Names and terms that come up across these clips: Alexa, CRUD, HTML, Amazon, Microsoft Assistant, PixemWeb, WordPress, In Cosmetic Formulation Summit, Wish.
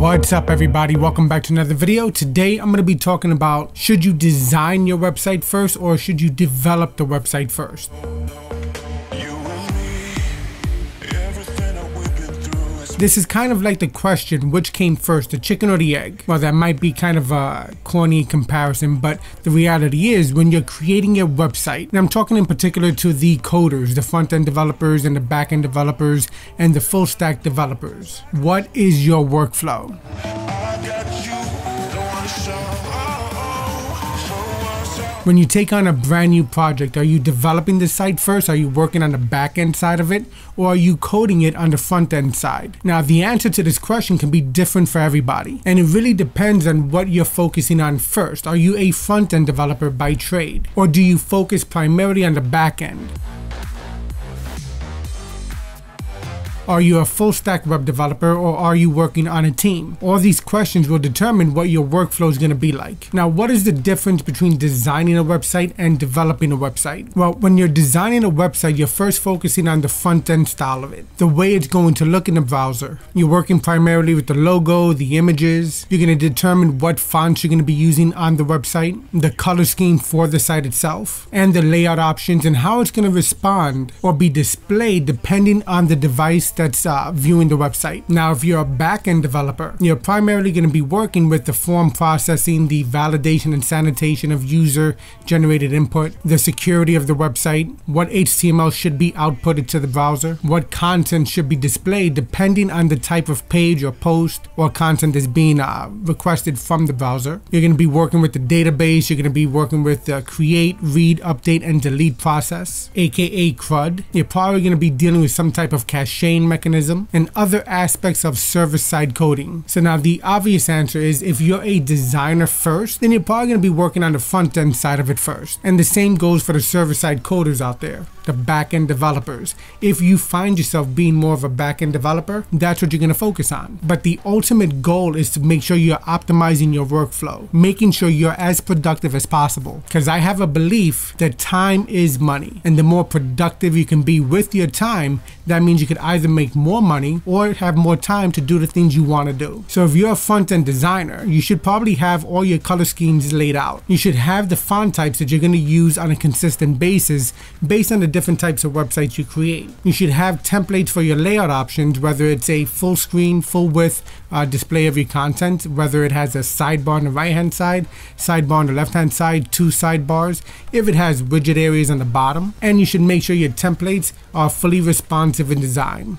What's up everybody, welcome back to another video. Today I'm going to be talking about, should you design your website first or should you develop the website first? This is kind of like the question, which came first, the chicken or the egg? Well, that might be kind of a corny comparison, but the reality is when you're creating your website, and I'm talking in particular to the coders, the front-end developers and the back-end developers and the full-stack developers, what is your workflow? When you take on a brand new project, are you developing the site first? Are you working on the back end side of it? Or are you coding it on the front end side? Now, the answer to this question can be different for everybody. And it really depends on what you're focusing on first. Are you a front end developer by trade? Or do you focus primarily on the back end? Are you a full stack web developer or are you working on a team? All these questions will determine what your workflow is going to be like. Now, what is the difference between designing a website and developing a website? Well, when you're designing a website, you're first focusing on the front end style of it, the way it's going to look in the browser. You're working primarily with the logo, the images. You're going to determine what fonts you're going to be using on the website, the color scheme for the site itself, and the layout options and how it's going to respond or be displayed depending on the device that's viewing the website. Now, if you're a back-end developer, you're primarily going to be working with the form processing, the validation and sanitation of user-generated input, the security of the website, what HTML should be outputted to the browser, what content should be displayed depending on the type of page or post or content that's being requested from the browser. You're going to be working with the database. You're going to be working with the create, read, update, and delete process, aka CRUD. You're probably going to be dealing with some type of caching mechanism and other aspects of server-side coding. So now the obvious answer is if you're a designer first, then you're probably going to be working on the front-end side of it first. And the same goes for the server-side coders out there, the back-end developers. If you find yourself being more of a back-end developer, that's what you're going to focus on. But the ultimate goal is to make sure you're optimizing your workflow, making sure you're as productive as possible. Because I have a belief that time is money. And the more productive you can be with your time, that means you could either make more money or have more time to do the things you want to do. So if you're a front-end designer, you should probably have all your color schemes laid out. You should have the font types that you're going to use on a consistent basis based on the different types of websites you create. You should have templates for your layout options, whether it's a full screen, full width display of your content, whether it has a sidebar on the right-hand side, sidebar on the left-hand side, two sidebars, if it has widget areas on the bottom. And you should make sure your templates are fully responsive in design.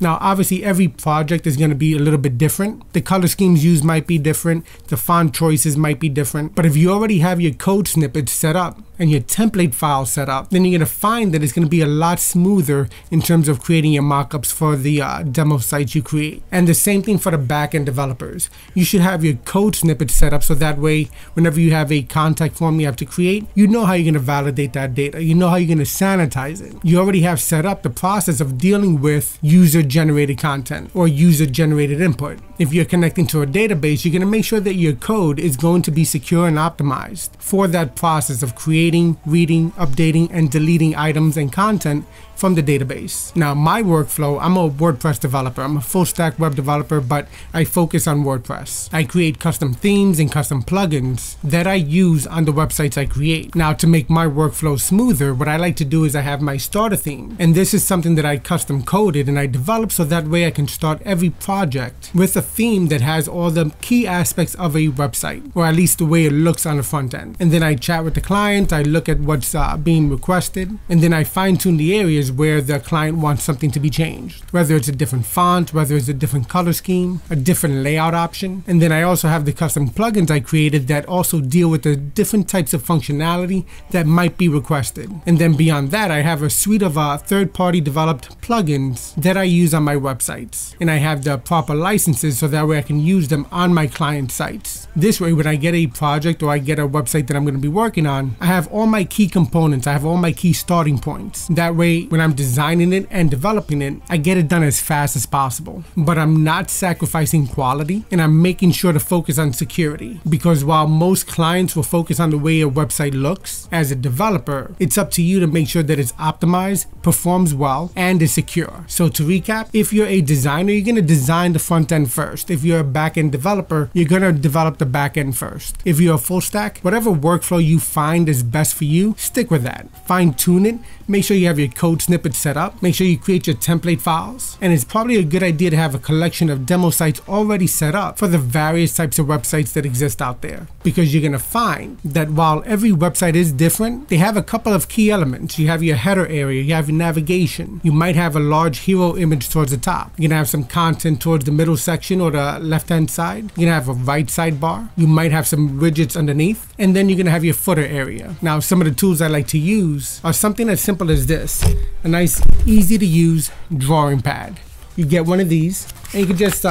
Now, obviously, every project is going to be a little bit different. The color schemes used might be different. The font choices might be different. But if you already have your code snippets set up and your template file set up, then you're going to find that it's going to be a lot smoother in terms of creating your mockups for the demo sites you create. And the same thing for the back-end developers. You should have your code snippets set up so that way, whenever you have a contact form you have to create, you know how you're going to validate that data. You know how you're going to sanitize it. You already have set up the process of dealing with user-generated content or user-generated input. If you're connecting to a database, you're going to make sure that your code is going to be secure and optimized for that process of creating, reading, updating, and deleting items and content from the database. Now, my workflow, I'm a WordPress developer. I'm a full stack web developer, but I focus on WordPress. I create custom themes and custom plugins that I use on the websites I create. Now, to make my workflow smoother, what I like to do is I have my starter theme. And this is something that I custom coded and I developed so that way I can start every project with a theme that has all the key aspects of a website, or at least the way it looks on the front end. And then I chat with the client, I look at what's being requested, and then I fine tune the areas where the client wants something to be changed, whether it's a different font, whether it's a different color scheme, a different layout option. And then I also have the custom plugins I created that also deal with the different types of functionality that might be requested. And then beyond that, I have a suite of third-party developed plugins that I use on my websites. And I have the proper licenses so that way I can use them on my client sites. This way, when I get a project or I get a website that I'm going to be working on, I have all my key components. I have all my key starting points. That way, when I'm designing it and developing it, I get it done as fast as possible. But I'm not sacrificing quality, and I'm making sure to focus on security. Because while most clients will focus on the way a website looks, as a developer, it's up to you to make sure that it's optimized, performs well, and is secure. So to recap, recap, if you're a designer, you're going to design the front end first. If you're a back-end developer, you're going to develop the back end first. If you're a full stack, whatever workflow you find is best for you, stick with that. Fine-tune it. Make sure you have your code snippets set up. Make sure you create your template files. And it's probably a good idea to have a collection of demo sites already set up for the various types of websites that exist out there. Because you're going to find that while every website is different, they have a couple of key elements. You have your header area, you have your navigation. You might have a large hero image towards the top. You're going to have some content towards the middle section or the left-hand side. You're going to have a right sidebar. You might have some widgets underneath. And then you're going to have your footer area. Now, some of the tools I like to use are something as simple as this. A nice, easy to use drawing pad. You get one of these and you can just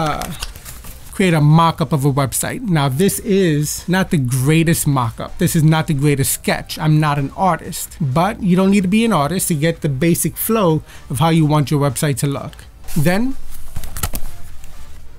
create a mock-up of a website. Now, this is not the greatest mock-up. This is not the greatest sketch. I'm not an artist, but you don't need to be an artist to get the basic flow of how you want your website to look. Then,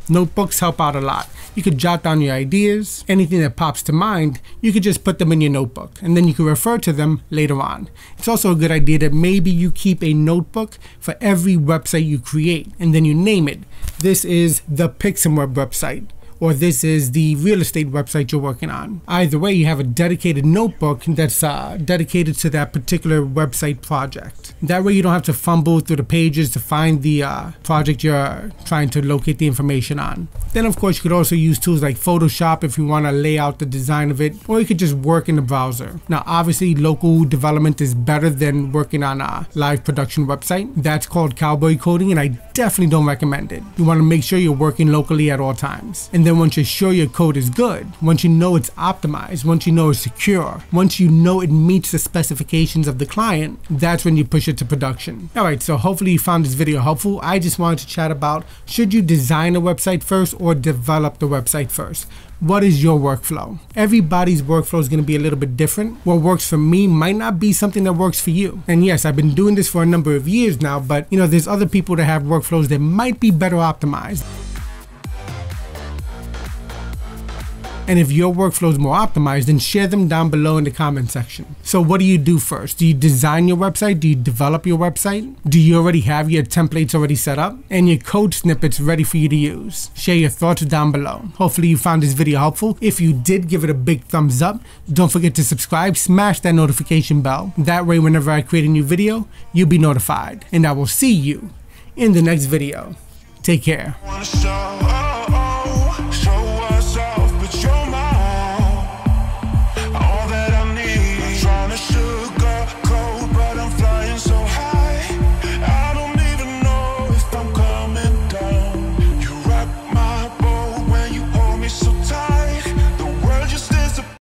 notebooks help out a lot. You could jot down your ideas, anything that pops to mind, you could just put them in your notebook and then you can refer to them later on. It's also a good idea that maybe you keep a notebook for every website you create and then you name it. This is the PixemWeb website, or this is the real estate website you're working on. Either way, you have a dedicated notebook that's dedicated to that particular website project. That way you don't have to fumble through the pages to find the project you're trying to locate the information on. Then of course you could also use tools like Photoshop if you want to lay out the design of it, or you could just work in the browser. Now obviously local development is better than working on a live production website. That's called cowboy coding and I definitely don't recommend it. You want to make sure you're working locally at all times. And then once you're sure your code is good, once you know it's optimized, once you know it's secure, once you know it meets the specifications of the client, that's when you push it to production. Alright, so hopefully you found this video helpful. I just wanted to chat about, should you design a website first or develop the website first? What is your workflow? Everybody's workflow is going to be a little bit different. What works for me might not be something that works for you. And yes, I've been doing this for a number of years now, but you know, there's other people that have workflows that might be better optimized. And if your workflow is more optimized, then share them down below in the comment section. So what do you do first? Do you design your website? Do you develop your website? Do you already have your templates already set up and your code snippets ready for you to use? Share your thoughts down below. Hopefully you found this video helpful. If you did, give it a big thumbs up. Don't forget to subscribe, smash that notification bell. That way, whenever I create a new video, you'll be notified. And I will see you in the next video. Take care.